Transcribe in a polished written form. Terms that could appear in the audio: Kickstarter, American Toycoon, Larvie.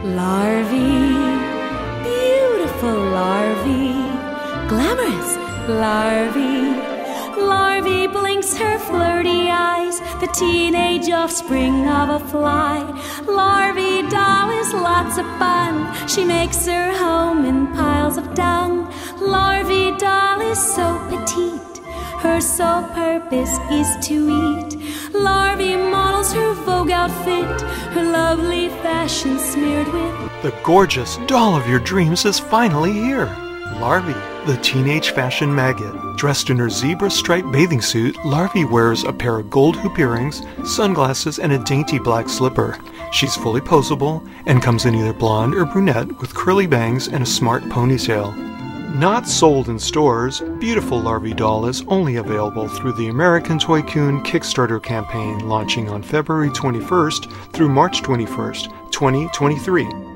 Larvie, beautiful Larvie, glamorous Larvie. Larvie blinks her flirty eyes, the teenage offspring of a fly. Larvie doll is lots of fun, she makes her home in piles of dung. Larvie doll is so petite, her sole purpose is to eat. Larvie models her vogue outfit, her lovely fashion smeared with... The gorgeous doll of your dreams is finally here! Larvie, the teenage fashion maggot. Dressed in her zebra-striped bathing suit, Larvie wears a pair of gold hoop earrings, sunglasses, and a dainty black slipper. She's fully posable and comes in either blonde or brunette with curly bangs and a smart ponytail. Not sold in stores, beautiful Larvie doll is only available through the American Toycoon Kickstarter campaign launching on February 21st through March 21st, 2023.